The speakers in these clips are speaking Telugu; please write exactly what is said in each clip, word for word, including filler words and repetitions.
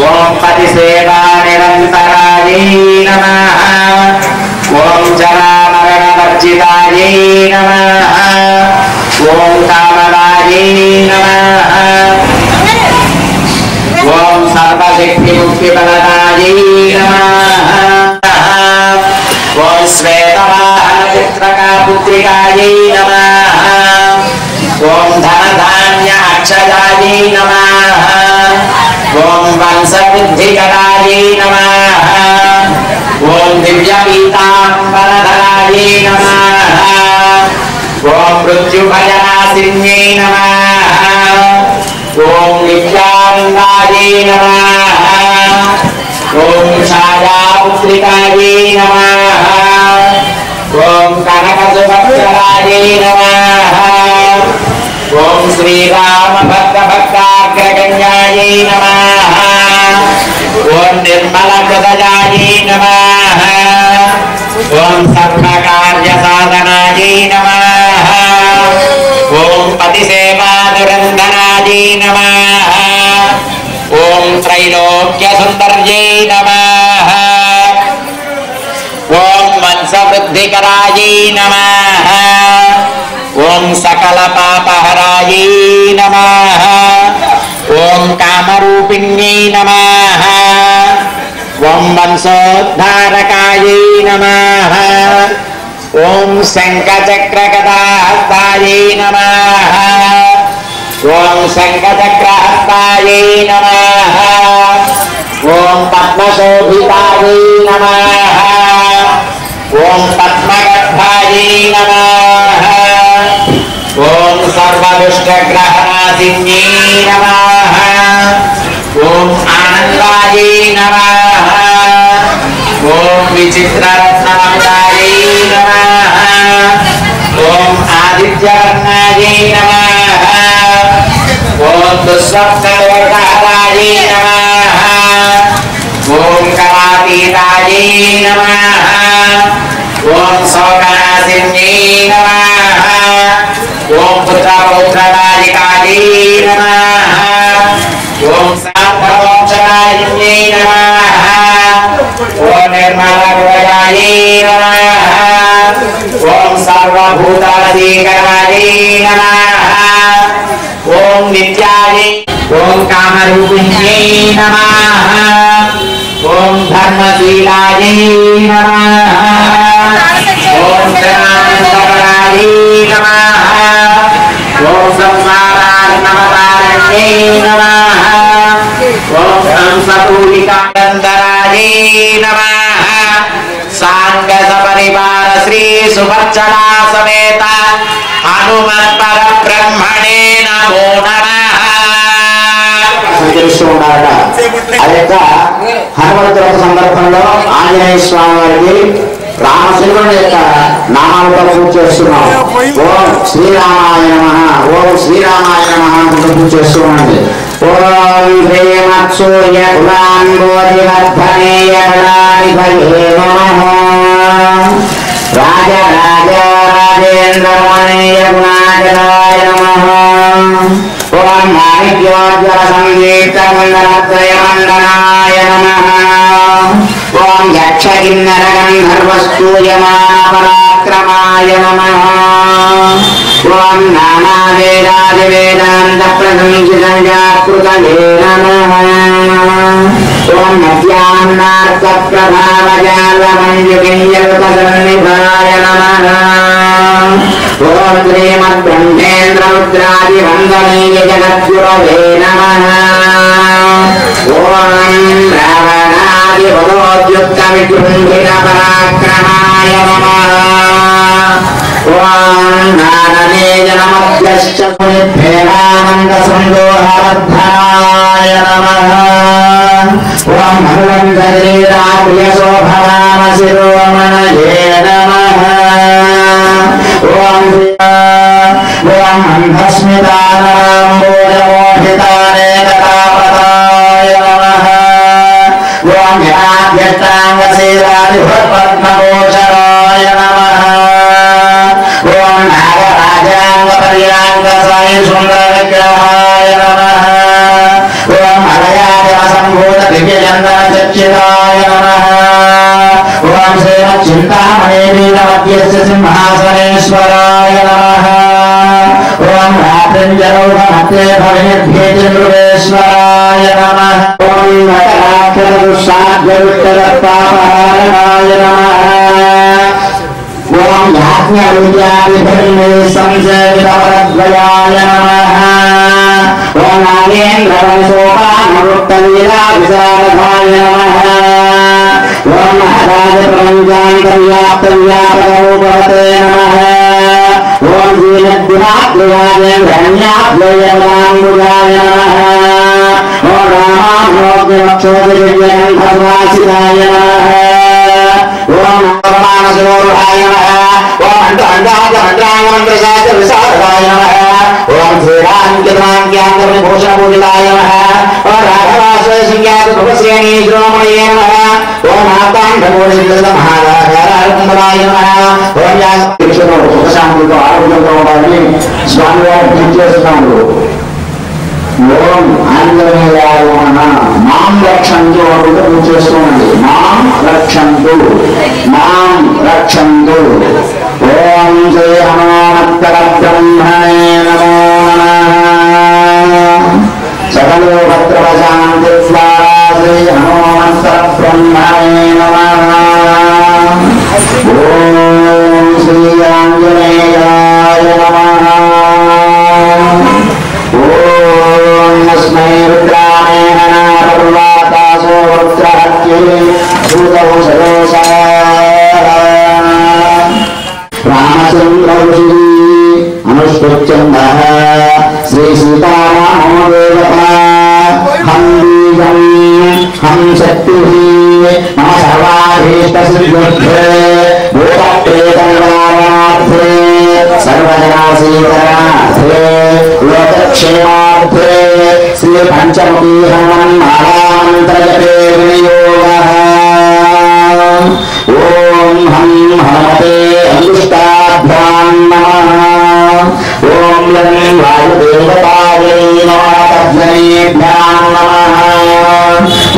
Om Pati Seva Nirantarayai Namaha Om Jara Marana Varjitayai Namaha Om Kamarayai Namaha Om Sarva Shakti Mukti Paladayai Namaha Om Sveta Vahana Chitraka Putrikayai Namaha Om Dhanadhanya Akshayai Namaha Om Vansa Buddhikarayai Namaha Om Divya Pitamparadharayai Namaha Om Mrityubhayana Sinyai Namaha Om Nityanandayai Namaha Om Chhayaputrikayai Namaha Om Kanakasubhaktarayai Namaha Om Sri Rama Bhakta Bhakta Kraganyayai Namaha Om Nirmala Kudayayai Namaha Om Sarva Karya Sadhanayai Namaha Om Pati Seva Durandanayai Namaha Om Trailokya Sundaryai Namaha Om Mansa Vriddhikarayai Namaha Om Sakala Papaharayai Namaha Om Kamarupinyi Namaha Om Vansodharakayai Namaha Om Sankachakragadahatayai Namaha Om Sankachakrahastayai Namaha Om Padmasodhitayai Namaha Om Padmagadhayai Namaha Om Sarva Dushta Grahana Sinyai Namaha Om Anandayai Namaha Om Vichitra Ratnamandayai Namaha Om Aditya Ratnayai Namaha Om Duswapna Vartaharayai Namaha Om Kalapitayai Namaha Om Sokana Sinyai Namaha Om Putra Putra Dalikali Namaha Om Santa Mokshanayi Namaha Om Nirmala Gudayayi Namaha Om Sarva Bhutadikarayi Namaha Om Nityayi Om Kamarupinyi Namaha Om Dharmasilayi Namaha Om Dhanantararayi Namaha Om Samsara Namatarayai Namaha Om Samsatulika Dandarayai Namaha Sangha Saparibara Sri Suparchana Sameta Hanuman Para Brahmane Namo Namaha Sanjirishtu Narada Adhika Hanumantra Sandarbhanlo Anjanay Swami Rama Silvan Yata, Nama Puja Suna, Om Sri Ramaya Namaha, Om Sri Ramaya Namaha Puja Suna, Om Prematsuya Kulan Bodhi Vattane Yadani Bhai Namaha, Raja Raja Rajendra Mani Yagunajaya Namaha, Om Manikyoja Sangeeta Mandaratraya Mandanaya Namaha, Om Yaksha Kinnara Gandharvastuya Mahaparakramaya Namaha Om Nama Vedadi Vedanta Prasanchita Jakrutale Namaha Om Natyanartha Prabhavajala Manjukinyalutasannibhaya Namaha Om Srimad Brahmendra Udradi Vandaniya Jagatgurave Namaha Om Ravana Yukta Vikrundhina Parakramaya Namaha Om Naraneja Namatyascha Punitbhedananda Sundohavadhanaya Namaha Om Bhagavandari Rapriya Sobhavana Siromanaye Namaha Om Vya Om Bhasmitana Ramboja Mohitane Katapataya Namaha Om Yatanga Sirati Padma Gocharaya Namaha Om Nagarajanga Paryanga Sai Sundara Grahaya Namaha Om Halayadeva Sambhuta Chidaya Namaha Om Sena Chintamani Veedavatyasya Simhasaneshwaraya Namaha Om Ratrinjarogamate Bhavinidhyetindruveshwaraya Namaha Om Vatarakarushadyaruttarapaparanaya Namaha Om Yajnavidyadibhirne Samsevidavaradvayaya Namaha Om Nagendra Tanjira Visara Dhaya Namaha Om Maharaja Pranjan Tanya Tanya Prabhavate Namaha Om Jeenat Divat Livajen Dhanyat Layalam Mudaya Namaha Om Rama Bhagya Vakshodhirvyen Bhagvasitaya Namaha Om Namana Sururhaya Namaha Om Danda Danda Mandrasya Visaraya Namaha Om Sriran Kitran Gyantar Bhusha Puditaya Namaha Sri Ramayanah, Om Atang Dhamurin Dhammara, Dhammarayanah, Om Yas. Itu kesan itu aku yang kau bagi semua biji sesambu. Om Anjaya Romana, Mam Rakshandu aku itu biji sesambu. Mam Rakshandu, Mam Rakshandu. Om Jaya Mantra Brahmaya Namaha. Sakalu Bhadrajan Devasarasi Hanumantra Brahmane Namaha Om Sri Anjaneyaya Namaha Om Asmai Rudrane Nanaparvata Sohrudrahatye Sudau Sarosaya Ramachandra Shri Anushpachandaha Sri Sitara Om Shakti Mahasavadhita Siddhudhe Bhutakte Dhanvarathe Sarvajanasitarathe Lokakshemathe Sri Panchamukhi Haman Mahamantrajate Yogaha Om Ham Hamate Angushtabhyan Namaha Om Lam Vayudevataye Namatajnane Bhyan Namaha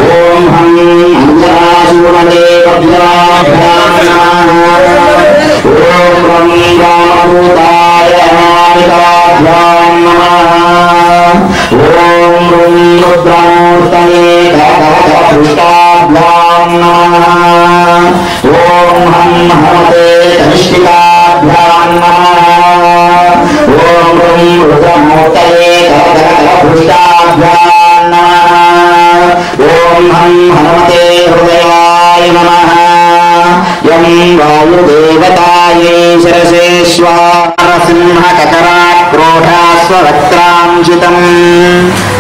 Om Ham Anjarasumade Kabhyabhyanamaha Om Rangamudaya Hanikabhyamamaha Om Rungudramurtane Kadakadakadrushtabhyamamaha Om Ham Hamate Tanishtikabhyamamaha Om Rungudramurtane Kadakadakadrushtabhyamamaha Om Ham Hanamate Hrudayaya Namaha Yam Vayu Devataye Saraseswa Narasimha Kakarat Krodhasva Vakramjitam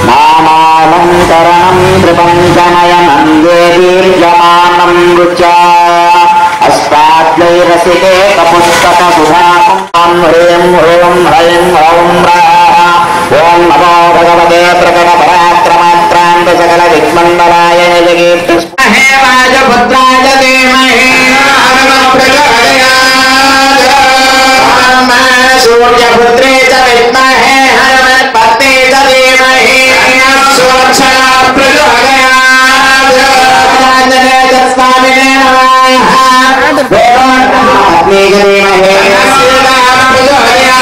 Namalam Karanam Tripanchanayanam Devirjamanam Rucha Aspatlai Rasike Kapustaka Sudhakam Amrim Om Haim Om Raha Om Namo Bhagavate Prakata Parakramatram Sakala Dikmandalaya Jagirtus Mahe Rajaputraja Deemahe Namapragaya Brahma Suryaputre Javitmahe Haramatpate Javimahe Surachana Prajagaya Jajanjane Jatsvamine Namaha Vevatmahatme Javimahe Sivana Prajagaya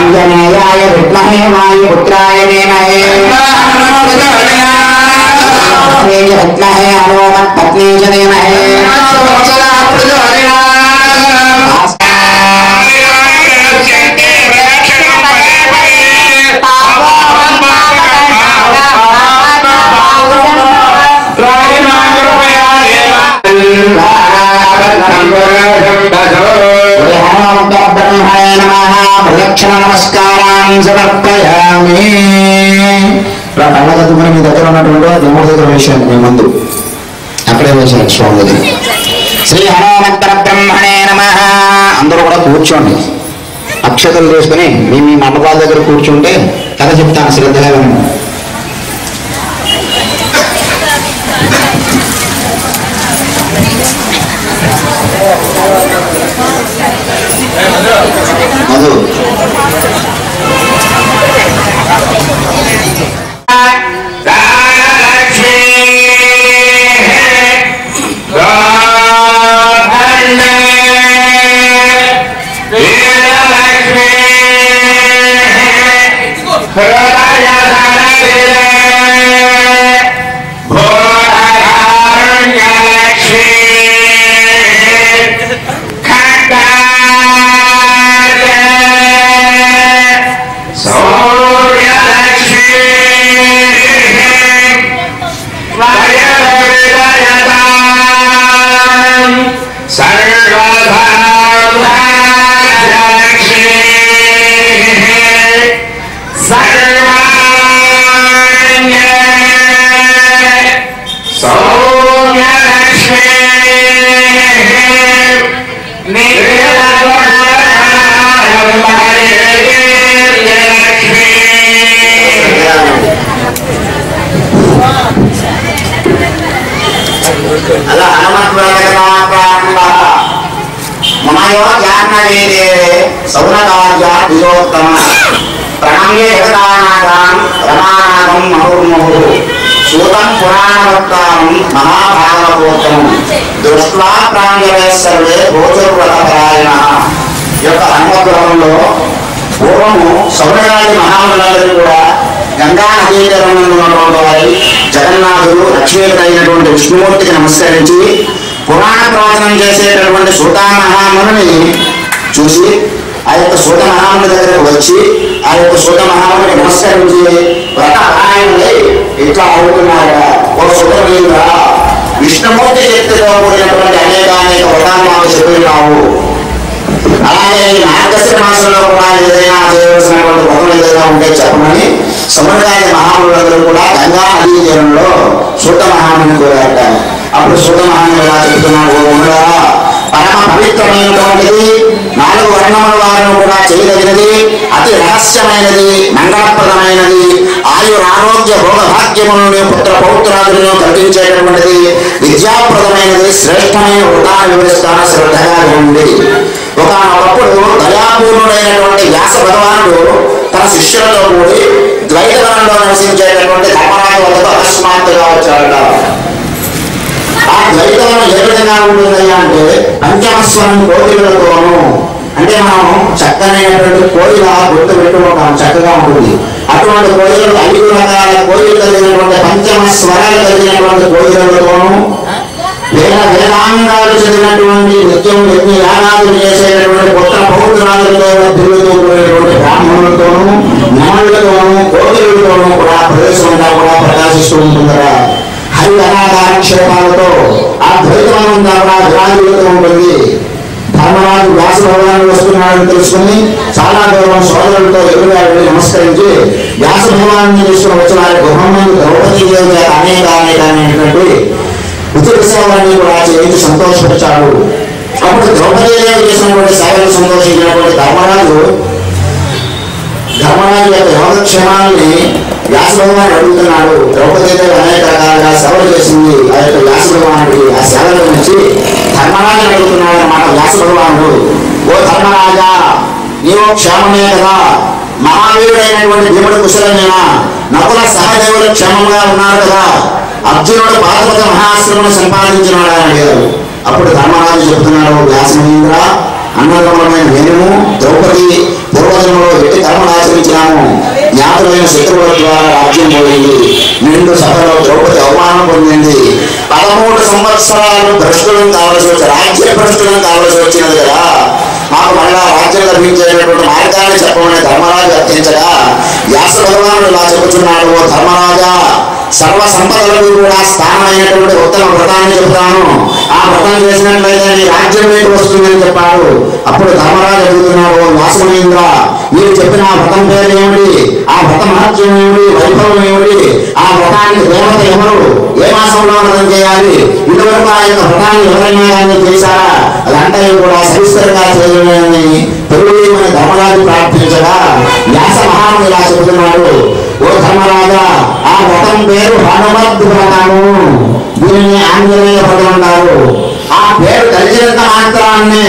Anjaneyaya Vitmahe Vayiputraya Deemahe Patni Jatmahe Aromat Patni Jatmahe Sochala Pradhaya Namaskaran Samapayami Pratana jatuh mana kita turun ada dua jamur satu version memang tu. Apa dia version semua tu. Sri Hanumantra Brahmane Namaha. Anjor orang kurcun. Akshatal desa ni, mimi mama bapa jatuh kurcun deh. Kata ciptaan sila dalam. Madu. Rana Lakshmi Allah nama జగన్నాథుడు రక్షకుడైనటువంటి విష్ణుమూర్తికి నమస్కరించి పురాణ ప్రవచనం చేసేటటువంటి సూత మహాముని చూసి ఆ యొక్క సూత మహాముని దగ్గరకు వచ్చి ఆ యొక్క సూత మహాముని నమస్కరించి వ్రత పారాయణమై ఇట్లా అవుతున్నారా ఓ సూతమీరా విష్ణుమూర్తి శక్తితో కూడినటువంటి అనేక అనేక వ్రతాలు మాకు చెబుతున్నావు. అలాగే ఈ మార్గశిర మాసంలో కూడా ఏదైనా చేయవలసినటువంటి వ్రతం ఏదైనా ఉంటే చెప్పమని సముద్రాయ మహాములందరూ కూడా గంగా నదీ తీరంలో సూత మహాముని కోరాట. అప్పుడు సూత మహాముని ఎలా చెప్తున్నాడు, పరమ పవిత్రమైనటువంటిది, నాలుగు వర్ణముల వారిని కూడా చేయదగినది, అతి రహస్యమైనది, మంగళప్రదమైనది, ఆయు ఆరోగ్య భోగభాగ్యములను పుత్ర పౌత్రాదులను కలిగించేటటువంటిది, విద్యాప్రదమైనది, శ్రేష్టమైన వృత్తాన్ని వివరిస్తాను, శ్రద్ధగా ఉంది. ఒకనొకప్పుడు దయాపూర్ణుడైనటువంటి వ్యాస భగవానుడు తన శిష్యులతో కూడి ద్వైతవనంలో నివసించేటటువంటి ధర్మరాజు వద్దకు అకస్మాత్తుగా వచ్చారట. ఆ ద్వైతవనం ఏ విధంగా ఉంటుందయ్యా అంటే పంచమస్వరం కోతులతోనూ, అంటే మనం చక్కనైనటువంటి కోయిలా గుర్తు పెట్టుకుంటాం, చక్కగా ఉంటుంది. అటువంటి కోయిలు ఐదు రకాల కోయిలు కలిగినటువంటి పంచమ స్వరాలు కలిగినటువంటి కోయిలతోనూ, వేద వేదాంగాలు చదివినటువంటి నిత్యం యజ్ఞ యాగాదులు చేసేటటువంటి కొత్త పౌరులతో తిరుగుతూ పోయేటువంటి బ్రాహ్మణులతోనూ, జ్ఞానులతోనూ, కోతులతోనూ కూడా ప్రదేశంగా కూడా ప్రకాశిస్తూ ఉంటుందా. హరి అనాకారక్షేపాలతో ఆ ద్వైతమంతా కూడా విరాజులతో ఉంటుంది. ధర్మరాజు వ్యాస భగవాను వస్తున్నాడని తెలుసుకుని చాలా గౌరవం సోదరులతో ఎదురుగాడిని నమస్కరించి వ్యాస భగవాన్ని తీసుకుని వచ్చిన గృహంలో ద్రౌపది దేవి అనేక అనేక అనేటువంటి ఉత్తరసేవాన్ని కూడా చేయించి సంతోషపరిచాడు. అప్పుడు ద్రౌపది దేవి చేసినటువంటి సేవలు సంతోషించినటువంటి ధర్మరాజు ధర్మరాజు యొక్క యోగక్షేమాన్ని వ్యాస భగవాన్ అడుగుతున్నాడు. ద్రౌపది దేవి అనేక రకాలుగా సేవలు చేసింది. ఆ యొక్క వ్యాస భగవానుడికి ఆ సేవల గురించి ధర్మరాజు అడుగుతున్నాడు అన్నమాట. వ్యాస భగవానుడు, ఓ ధర్మరాజా, నీవు క్షేమమే కదా, మహావీరుడైనటువంటి భీముడు కుశలమేనా, నకుల సహదేవులు క్షేమంగా ఉన్నారు కదా, అర్జునుడు పార్వత మహాశ్రమను సంపాదించినాడు అని అడిగారు. అప్పుడు ధర్మరాజు చెబుతున్నాడు, వ్యాసమహేంద్ర, అన్నదమ్ములమైన నేను ద్రౌపది పూర్వజంలో ఎట్టి కర్మలు ఆచరించినాము, జ్ఞాతులైన శత్రువుల ద్వారా రాజ్యం పోయింది, నిండు సభలో ద్రౌపది అవమానం పొందింది, పదమూడు సంవత్సరాలు భ్రష్టులను కావలసి వచ్చి రాజ్య భ్రష్టులను కావలసి వచ్చినది కదా, మాకు మళ్ళా రాజ్యం లభించేటటువంటి మార్గాన్ని చెప్పమని ధర్మరాజు అర్థించగా వ్యాస భగవానుడు ఇలా చెబుతున్నాడు, ఓ ధర్మరాజా, సర్వ సంపదలకు కూడా స్థానమైనటువంటి ఉత్తమ వ్రతాన్ని చెప్తాను, ఆ వ్రతం చేసినట్లయితే నీ రాజ్యం మీకు వస్తుందని చెప్పాడు. అప్పుడు ధర్మరాజు అడుగుతున్నాడు, వాసుమహేంద్ర, మీరు చెప్పిన ఆ వ్రతం పేరు ఏమిటి, ఆ వ్రత మహత్యం ఏమిటి, వైభవం ఏమిటి, ఆ వ్రతానికి దేవత ఎవరు, ఏ మాసంలో వ్రతం చేయాలి, ఇటువరకు ఆ యొక్క వ్రతాన్ని ఎవరైనా చేశారా, అదంతా కూడా సవిస్తరంగా చేయలేదని తెలుగుదేమని ధర్మరాజు ప్రార్థించగా వ్యాస మహాముని ఇలా చెబుతున్నాడు, ఓ ధర్మరాజా, ఆ వ్రతం పేరు హనుమద్ వ్రతము, దీనిని ఆంజనేయ వ్రతం అంటారు. ఆ పేరు కలిసినంత మాత్రాన్ని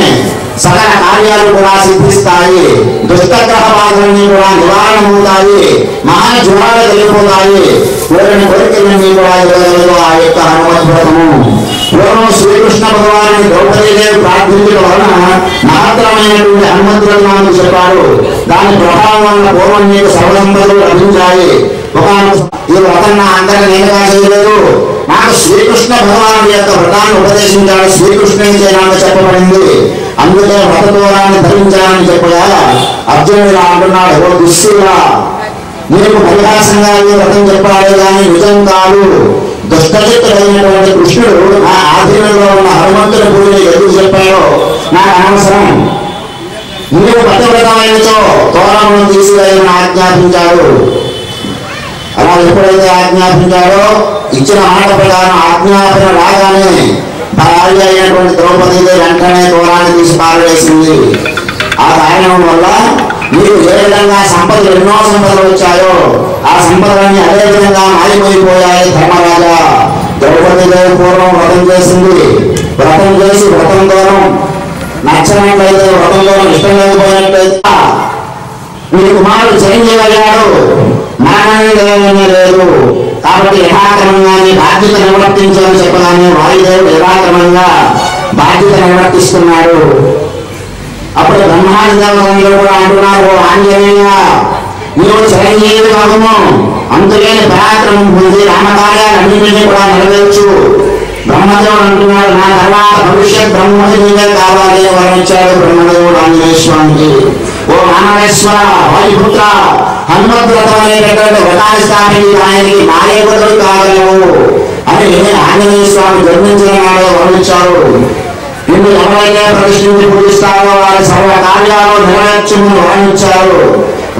సకల కార్యాలు కూడా సిద్ధిస్తాయి, దుష్టగ్రహ బాధలన్నీ కూడా నివారణ అవుతాయి, మహాజ్వరాలు వెళ్ళిపోతాయి, కోరిన కోరికలన్నీ కూడా ఇవ్వగలదు ఆ యొక్క హనుమద్ వ్రతము. పూర్వం శ్రీకృష్ణ భగవాను ద్రౌపదిదేవి ప్రార్థించడం వలన మహత్తరమైనటువంటి హనుమంతులను చెప్పారు. దాని ప్రభావం వలన పూర్వం నీకు సర్వసంపదలు లభించాయి. ఒక ఈ వ్రతం నా అందరికీ నేనుగా చేయలేదు, నాకు శ్రీకృష్ణ భగవాను యొక్క వ్రతాన్ని ఉపదేశించాడు, శ్రీకృష్ణుని చెప్పబడింది, అందుకే వ్రత దూరాన్ని ధరించాలని చెప్పగా అర్జునుడు అంటున్నాడు, ఓ దుశ్శీలా, నీకు పరిహాసంగా ఈ వ్రతం చెప్పాడే కానీ నిజం కాదు, దుష్టచిత్తుడైనటువంటి కృష్ణుడు నా ఆధీనంలో ఉన్న హనుమంతుడి గురించి ఎందుకు చెప్పాడో నాకు అనవసరం, నీవు పతివ్రతమైనతో తోరణను తీసుకుని ఆజ్ఞాపించాడు. అలా ఎప్పుడైతే ఆజ్ఞాపించాడో ఇచ్చిన మాట ప్రకారం ఆజ్ఞాపన రాగానే భార్య అయినటువంటి ద్రౌపదిని వెంటనే దూరాన్ని తీసి పారవేసింది. ఆ కారణం వల్ల మీరు ఏ విధంగా సంపదలు ఎన్నో సంపదలు వచ్చాయో ఆ సంపదలన్నీ అదే విధంగా మాయమైపోయాయి. ధర్మరాజా ద్రౌపదిదేవి పూర్వం వ్రతం చేసింది. వ్రతం చేసి వ్రతం దూరం నచ్చినట్లయితే వ్రతం దూరం ఇష్టం లేకపోయినట్లయితే మీ కుమారుడు చేయించగలిగాడు మానవీయమే లేదు కాబట్టి యథాక్రమంగా నీ బాధ్యత నిర్వర్తించాలని చెప్పగానే వాయుదేవుడు యథాక్రమంగా బాధ్యత నిర్వర్తిస్తున్నాడు. అప్పుడు బ్రహ్మాండంలో కూడా అంటున్నారు, ఆంజనేయ నీవు చిరంజీవి భాగము, అంతులేని పరాక్రమం పొంది రామకార్యాలన్నింటినీ కూడా నెరవేర్చు. బ్రహ్మదేవుడు అంటున్నాడు, నా తర్వాత భవిష్యత్ బ్రహ్మదేవుడిగా కావాలి వర్ణించాడు బ్రహ్మదేవుడు ఆంజనేయస్వామికి. ఓ మానవేశ్వర వాయుపుత్ర హనుమద్రతం అనేటటువంటి వ్రతాన్ని స్థాపించి ఆయనకి నాయకుడు కాగలవు అని ఆంజనేయ స్వామి జన్మించిన నాడు వర్ణించారు. నిన్ను ఎవరైనా ప్రతిష్ఠించి పూజిస్తారో వారి సర్వ కార్యాలు నెరవేర్చమని వర్ణించారు.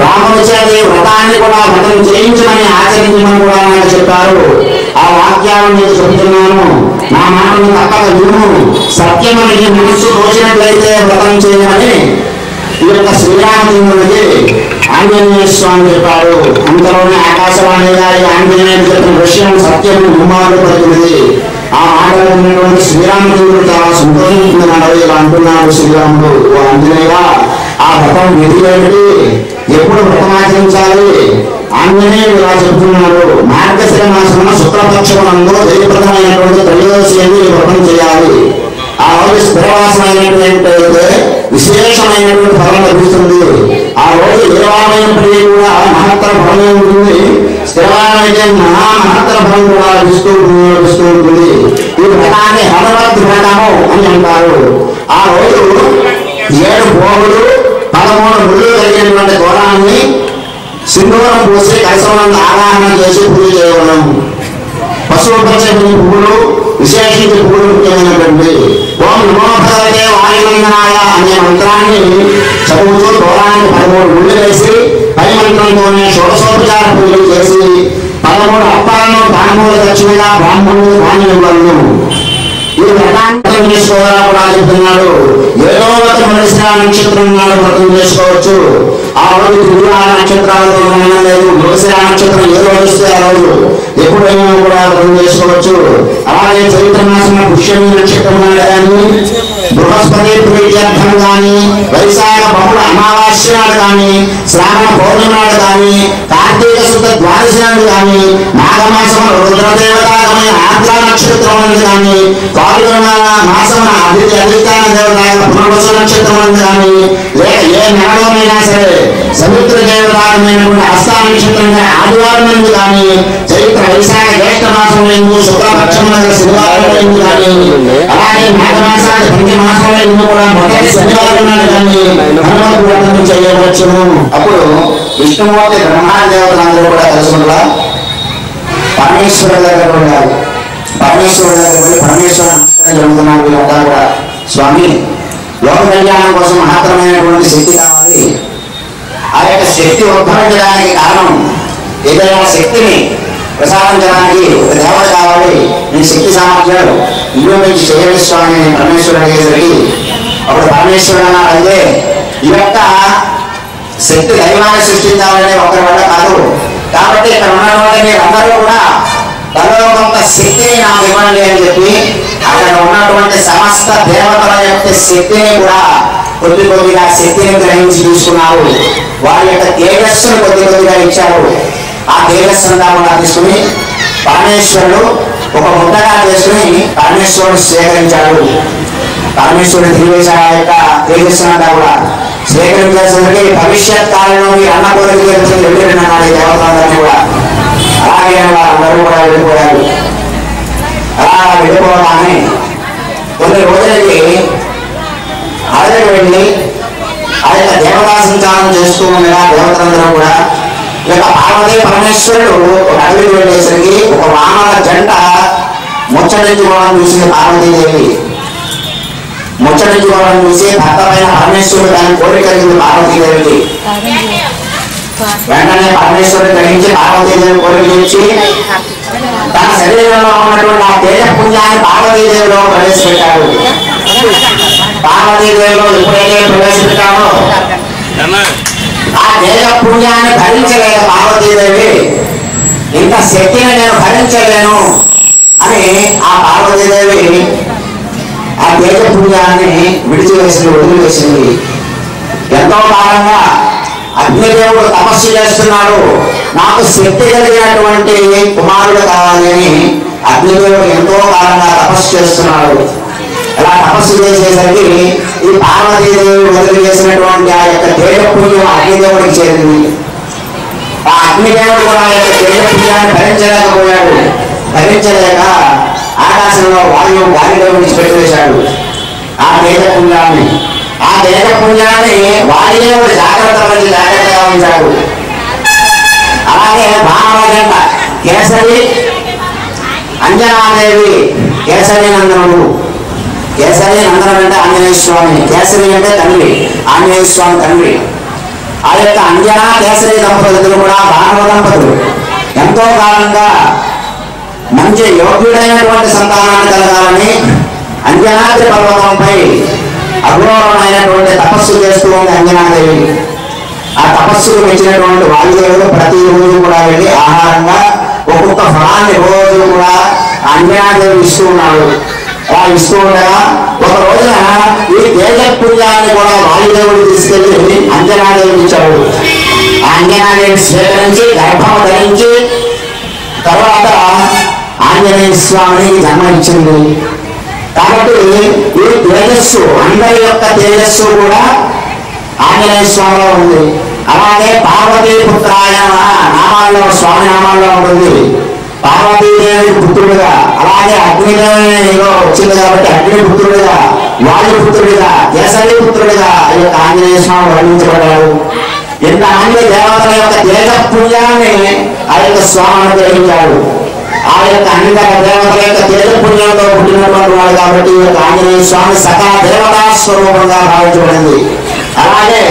రామోచారి వ్రతాన్ని కూడా వ్రతం చేయించమని ఆచరించమని కూడా నాకు చెప్పారు. ఆ వాక్యాలను నేను చెబుతున్నాను, నా మాటను తప్పక విను. సత్యమని నీ మనస్సు తోచినట్లయితే వ్రతం చేయమని ఈ యొక్క శ్రీరామచంద్రుడికి ఆంజనేయ స్వామి చెప్పాడు. అందులోనే ఆకాశవాణి గారి ఆంజనేయుడు చెప్పిన విషయం సత్యము నిర్మాణం పడుతుంది. ఆ మాటలో ఉన్నటువంటి శ్రీరామచంద్రుడు చాలా సంతోషించుకున్నాడు. ఇలా అంటున్నాడు శ్రీరాముడు, ఓ ఆంజనేయ ఆ వ్రతం విధిలేమిటి, ఎప్పుడు వ్రతం ఆచరించాలి? ఆంజనేయుడు ఇలా చెబుతున్నాడు, మార్గశిర మాసంలో శుక్లపక్షమునందు జయప్రదమైనటువంటి త్రయోదశి ఈ వ్రతం చేయాలి. ఆ రోజు స్థిరవాసం అయినటువంటిదైతే విశేషమైనటువంటి ఫలం లభిస్తుంది. ఆ రోజు ఏవామైనప్పటికీ కూడా మహత్తర ఫలమే ఉంటుంది. స్థిరవాసమైతే మహా మహత్తర ఫలం కూడా లభిస్తూ లభిస్తూ ఉంటుంది. ఈ వ్రతాన్ని హనుమద్ వ్రతము అని అంటారు. ఆ రోజు ఏడు పోగులు పదమూడు ముళ్ళు కలిగినటువంటి దూరాన్ని సింధూరం పోసి కలసంలో ఆరాధన చేసి పూజ చేయడం. పశువు పచ్చే పువ్వులు విశేషించి పూజ ముఖ్యమైనటువంటి ఓం నమోభగవతే వాయునందనాయ అనే మంత్రాన్ని చదువుతూ దూరాన్ని పదమూడు ముళ్ళు వేసి పై మంత్రంతోనే షోడశోపచార పూజలు చేసి పదమూడు అప్పాలను దానమూల దక్షిణగా బ్రాహ్మణులు దానివ్వను. ఈ వ్రతాన్ని చేసుకోవాలని కూడా చెప్తున్నాడు. ఏదో ఒక మనిషి నక్షత్రం నాడు వ్రతం చేసుకోవచ్చు. ఆ రోజు గురువు నక్షత్రాలతో సంబంధం లేదు. జ్యోతిష నక్షత్రం ఏ రోజు వస్తే ఆ రోజు ఎప్పుడైనా కూడా వ్రతం చేసుకోవచ్చు. అలాగే చైత్ర మాసంలో పుష్యమి నక్షత్రం నాడు కానీ, బృహస్పతి ప్రీత్యర్థం కానీ, వైశాఖ బహుళ అమావాస్య నాడు కానీ, శ్రావణ పౌర్ణమి నాడు కానీ, కార్తీక శుద్ధ ద్వాదశి నాడు కానీ, నాగమాసంలో రుద్రదేవతాగమైన ఆర్ద్ర నక్షత్రం అనేది కానీ, పాల్గొన మాసమున అభివృద్ధి అధికార దేవత పునర్వసు నక్షత్రం కానీ, లేక ఏ నాడమైనా సరే సముద్ర దేవతాగమైనటువంటి హస్త నక్షత్రం ఆదివారం అనేది కానీ, చైత్ర వైశాఖ జ్యేష్ఠ మాసం శుక్లపక్షం శనివారం కానీ, అలాగే నాగమాసాది పంచమాసం కూడా మొదటి శనివారం కానీ హనుమత్ వ్రతం చేయవచ్చును. అప్పుడు విష్ణుమూర్తి బ్రహ్మా దేవతలందరూ కూడా కలుసుకుంటా పరమేశ్వరుల దగ్గర ఉండాలి. పరమేశ్వరుల దగ్గర ఉండి పరమేశ్వరుని జరుగుతున్నాడు. వీళ్ళంతా కూడా స్వామి లోక కళ్యాణం కోసం మాత్రమైనటువంటి శక్తి కావాలి. ఆ యొక్క శక్తి ఉద్భవించడానికి కారణం ఏదైనా శక్తిని ప్రసాదించడానికి ఒక దేవత కావాలి. నేను శక్తి సామర్థ్యాలు ఇల్లు నుంచి చేయాలి స్వామి నేను పరమేశ్వరుడు అడిగేసరికి అప్పుడు పరమేశ్వరుడు అన్నారు, అయితే ఈ యొక్క శక్తి దైవాన్ని సృష్టించాలనే ఒకరి వల్ల కాదు, కాబట్టి ఇక్కడ ఉన్నటువంటి మీరందరూ కూడా తనలో కొంత శక్తిని నాకు ఇవ్వండి అని చెప్పి అక్కడ ఉన్నటువంటి సమస్త దేవతల యొక్క శక్తిని కూడా కొద్ది కొద్దిగా శక్తిని గ్రహించి తీసుకున్నారు. వారి యొక్క తేజస్సును కొద్ది కొద్దిగా ఇచ్చారు. ఆ తేజస్సును కూడా తీసుకుని పరమేశ్వరుడు ఒక ముద్దగా తీసుకుని పరమేశ్వరుడు స్వీకరించాడు. పరమేశ్వరుడు తెలివేశ యొక్క తేజస్సును అంతా కూడా స్వీకరించాల్సి భవిష్యత్ కాలంలో మీరు అన్న కోరిక వెళ్ళినాడు ఈ దేవతలందరినీ కూడా. అలాగే వారందరూ కూడా వెళ్ళిపోయారు. అలా వెళ్ళిపోవడాన్ని కొన్ని రోజులకి అడవికి వెళ్ళి ఆ యొక్క దేవతా సంచారం చేస్తూ ఉండగా దేవతలందరూ కూడా ఈ యొక్క పార్వతీ పరమేశ్వరుడు ఒక అడవికి వెళ్ళేసరికి ఒక వామన జంట ముచ్చటించుకోవడం చూసింది పార్వతీదేవి. ముచ్చటించుకోవడం చూసి భర్త పైన పరమేశ్వరుడు దాన్ని కోరిక కలిగింది పార్వతీదేవికి. వెంటనే పరమేశ్వరుడు గ్రహించి పార్వతీదేవి కోరిక ఇచ్చి తన శరీరంలో ఉన్నటువంటి ఆ తేజ పుణ్యాన్ని పార్వతీదేవిలో ప్రవేశపెట్టాడు. పార్వతీదేవిలో ఎప్పుడైతే ప్రవేశపెట్టాడో ఆ తేజ పుణ్యాన్ని భరించలేదు పార్వతీదేవి. ఇంత శక్తిని నేను భరించలేను అని ఆ పార్వతీదేవి ఆ తేజ పుణ్యాన్ని విడిచివేసింది, వదిలివేసింది. ఎంతో కాలంగా అగ్నిదేవుడు తపస్సు చేస్తున్నాడు, నాకు శక్తి కలిగినటువంటి కుమారుడు కావాలని అగ్నిదేవుడు ఎంతో కాలంగా తపస్సు చేస్తున్నాడు. అలా తపస్సు చేసేసరికి ఈ పార్వతీదేవి వదిలి చేసినటువంటి ఆ యొక్క తేజపుణ్యం అగ్నిదేవుడికి చేరింది. ఆ అగ్నిదేవుడు కూడా ఆ యొక్క తేజపుణ్యాన్ని భరించలేకపోయాడు. భరించలేక ఆకాశంలో వాయువు గాలిలో నుంచి పెట్టివేశాడు ఆ తేజపుణ్యాన్ని. ఆ తేజపుణ్యాన్ని వాయుదేవుడు జాగ్రత్త పడి జాగ్రత్తగా ఉంచాడు. అలాగే భామగంట కేసరి, అంజనాదేవి కేసరి నందనుడు, కేసరి నందనం అంటే ఆంజనేయ స్వామి, కేసరి అంటే తండ్రి, ఆంజనేయ స్వామి తండ్రి. ఆ యొక్క అంజనా కేసరి దంపతులు కూడా భానవ దంపతులు ఎంతో కాలంగా మంచి యోగ్యుడైనటువంటి సంతానాన్ని కలగాలని అంజనాద్రి పర్వతంపై అఘోరమైనటువంటి తపస్సు చేస్తూ ఉంది అంజనాదేవి. ఆ తపస్సుకు మెచ్చినటువంటి వాయుదేవుడు ప్రతిరోజు కూడా వెళ్ళి ఆహారంగా ఒక్కొక్క ఫలాన్ని రోజు కూడా అంజనాదేవి ఇస్తూ ఉన్నాడు. అలా ఇస్తూ ఉండగా ఒక రోజున ఈ తేజపుణ్యాన్ని కూడా వాయుదేవుడు తీసుకెళ్లి అంజనాదేవి ఇచ్చాడు. ఆ అంజనాదేవి స్వీకరించి గర్భం ధరించి తర్వాత ఆంజనేయ స్వామిని జన్మ ఇచ్చింది. కాబట్టి ఈ తేజస్సు, అందరి యొక్క తేజస్సు కూడా ఆంజనేయ స్వామిలో ఉంది. అలాగే పార్వతీ పుత్రాయ నామాల్లో, స్వామి నామాల్లో ఉంటుంది పార్వతీదేవి పుత్రుడిగా, అలాగే అగ్నిదేవిలో వచ్చింది కాబట్టి అగ్ని పుత్రుడిగా, వాయుపుత్రుడిగా, కేసరి పుత్రుడిగా ఈ యొక్క ఆంజనేయ స్వామి వర్ణించబడ్డాడు. ఎంత ఆంజనేయ దేవతల యొక్క తేజపుణ్యాన్ని ఆ యొక్క స్వామి అనుగ్రహించాడు. ఆ యొక్క అన్ని దేవతల యొక్క తేజపుణ్యంలో పుట్టినటువంటి వాడు కాబట్టి ఈ యొక్క ఆంజనేయ స్వామి సకల దేవతా స్వరూపంగా భావించబడింది. అలాగే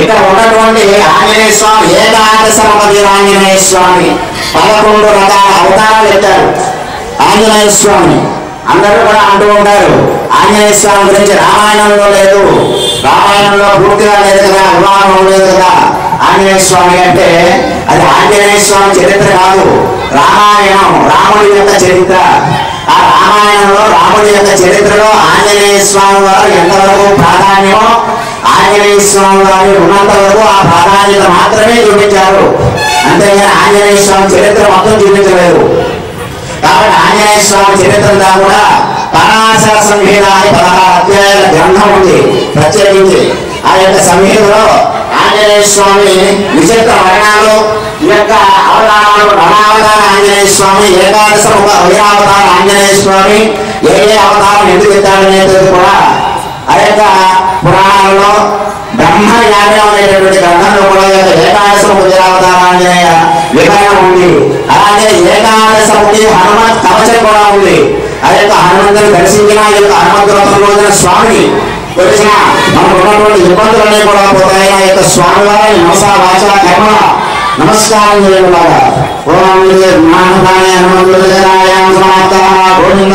ఇక్కడ ఉన్నటువంటి ఆంజనేయ స్వామి ఏకాదశ ఆంజనేయ స్వామి, పదకొండు రకాల అవతారాలు ఎత్తారు ఆంజనేయ స్వామి. అందరూ కూడా అంటూ ఉంటారు ఆంజనేయ స్వామి గురించి రామాయణంలో లేదు, రామాయణంలో పూర్తిగా లేదు కదా, వివాహం లేదు కదా ఆంజనేయ స్వామి అంటే. అది ఆంజనేయ స్వామి చరిత్ర కాదు, రామాయణం, రాముడి యొక్క చరిత్ర. ఆ రామాయణంలో రాముడి యొక్క చరిత్రలో ఆంజనేయ స్వామి వారు ఎంతవరకు ప్రాధాన్యమో, ఆంజనేయ స్వామి వారి ఉన్నంత వరకు ఆ ప్రాధాన్యత మాత్రమే చూపించారు. అంతేగాని ఆంజనేయ స్వామి చరిత్ర మొత్తం చూపించలేదు. కాబట్టి ఆంజనేయ స్వామి చరిత్ర కూడా పరాశర సంహిత అని పదహారు అధ్యాయాల గ్రంథం ఉంది ప్రత్యేకించి. ఆ యొక్క సంహితలో ఆంజనేయ స్వామి విచిత్ర వర్ణాలు, ఈ యొక్క అవతారాలు, రణావతార ఆంజనేయ స్వామి, ఏకాదశ ముఖ వైరావతార ఆంజనేయ స్వామి, ఏ ఏ అవతారం ఎందుకు ఎత్తాడనేది కూడా ఆ యొక్క పురాణాలలో బ్రహ్మ జ్ఞానం అనేటటువంటి గ్రంథంలో కూడా ఏకాదశ ముద్రావతారాంజనేయ వివరణ ఉంది. అలాగే ఏకాదశి హనుమత్ కవచం కూడా ఉంది. ఆ యొక్క హనుమంతుని దర్శించిన ఈ యొక్క హనుమంతులతో రోజున స్వామిని తెలిసిన మనకు ఉన్నటువంటి ఇబ్బందులన్నీ కూడా పోతాయి. ఆ యొక్క స్వామి వారి నమస వాచ కర్మ నమస్కారం చేయడం వల్ల ఓం మహానాయ హనుమంతురాయ సమాప్త గోవింద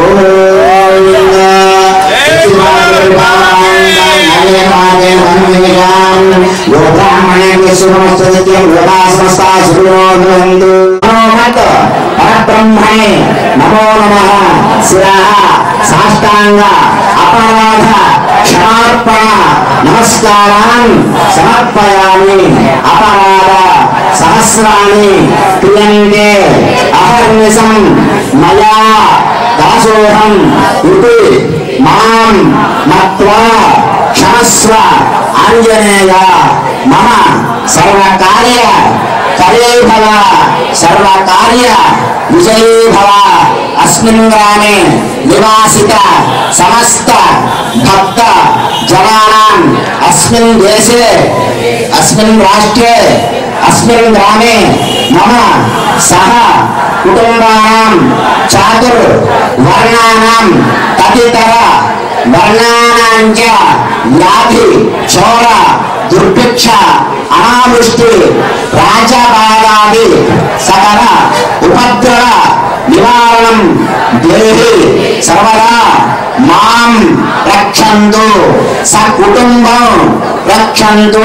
గోవింద పరబ్రహ్మణే నమో నమః. శిరః సాష్టాంగ అపరాధ క్షమార్పణ నమస్కారాన్ సమర్పయామి. అపరాధ సహస్రాణి క్రియంతే అహర్నిశం మయా దాసోహం ఇతి మాం మత్వా క్షమస్వ ఆంజనేయ మమ సర్వకార్య కరేభవ సర్వకార్య విజయీభవ. అస్మిన్ గ్రామే నివాసిత సమస్త భక్త జనానాం అస్మిన్ దేశే అస్మిన్ రాష్ట్రే అస్మిన్ గ్రామే మమ సహ కుటుంబానాం చాతుర్ వర్ణానాం తదితర వర్ణానాం చ వ్యాధి క్షోర దుర్భిక్ష అనావృష్టి రాజపాదాది సకల ఉపద్రవ Saranam Dehi Sarvada Mam Rakshantu Sakutumbam Rakshantu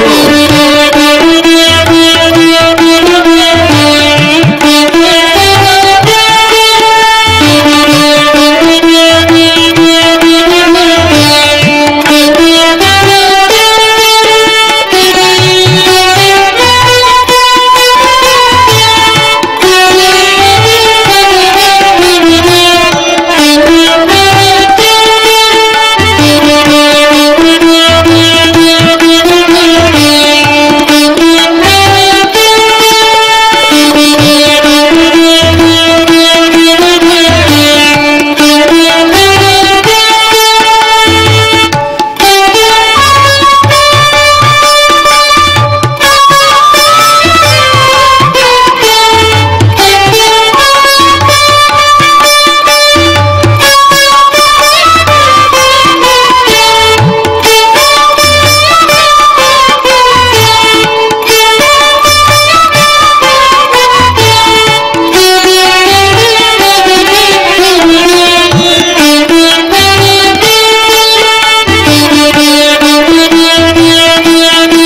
Thank you.